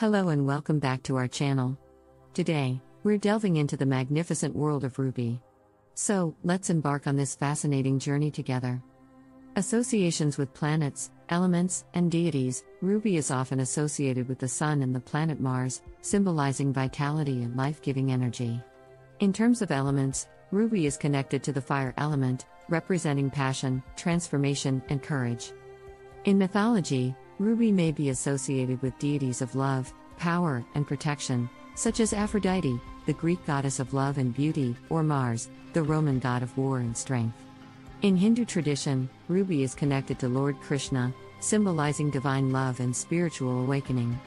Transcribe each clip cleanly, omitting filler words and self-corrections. Hello and welcome back to our channel. Today, we're delving into the magnificent world of Ruby. So, let's embark on this fascinating journey together. Associations with planets, elements, and deities, Ruby is often associated with the Sun and the planet Mars, symbolizing vitality and life-giving energy. In terms of elements, Ruby is connected to the fire element, representing passion, transformation, and courage. In mythology, Ruby may be associated with deities of love, power, and protection, such as Aphrodite, the Greek goddess of love and beauty, or Mars, the Roman god of war and strength. In Hindu tradition, Ruby is connected to Lord Krishna, symbolizing divine love and spiritual awakening.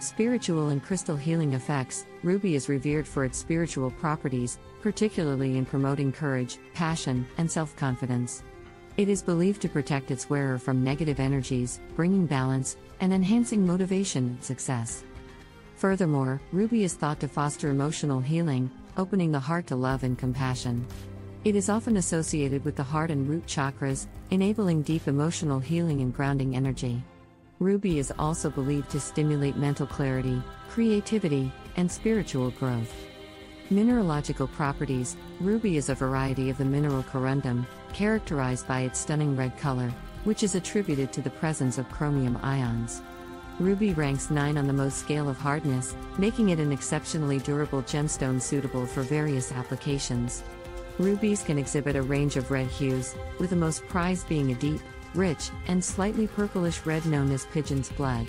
Spiritual and crystal healing effects, Ruby is revered for its spiritual properties, particularly in promoting courage, passion, and self-confidence. It is believed to protect its wearer from negative energies, bringing balance, and enhancing motivation and success. Furthermore, Ruby is thought to foster emotional healing, opening the heart to love and compassion. It is often associated with the heart and root chakras, enabling deep emotional healing and grounding energy. Ruby is also believed to stimulate mental clarity, creativity, and spiritual growth. Mineralogical properties, Ruby is a variety of the mineral corundum, characterized by its stunning red color, which is attributed to the presence of chromium ions. Ruby ranks 9 on the Mohs scale of hardness, making it an exceptionally durable gemstone suitable for various applications. Rubies can exhibit a range of red hues, with the most prized being a deep, rich, and slightly purplish red known as pigeon's blood.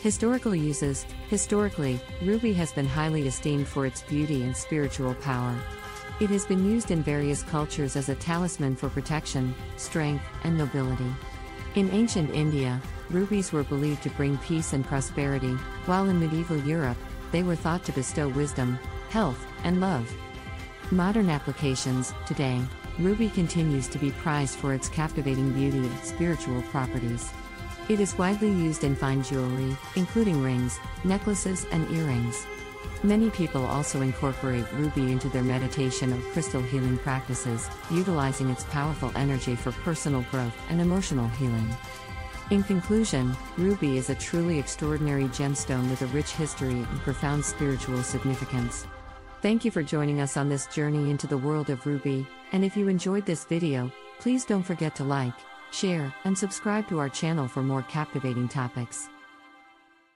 Historical uses, historically, Ruby has been highly esteemed for its beauty and spiritual power. It has been used in various cultures as a talisman for protection, strength, and nobility. In ancient India, rubies were believed to bring peace and prosperity, while in medieval Europe, they were thought to bestow wisdom, health, and love. Modern applications, today, Ruby continues to be prized for its captivating beauty and spiritual properties. It is widely used in fine jewelry, including rings, necklaces, and earrings. Many people also incorporate Ruby into their meditation or crystal healing practices, utilizing its powerful energy for personal growth and emotional healing. In conclusion, Ruby is a truly extraordinary gemstone with a rich history and profound spiritual significance. Thank you for joining us on this journey into the world of Ruby, and if you enjoyed this video, please don't forget to like, share, and subscribe to our channel for more captivating topics.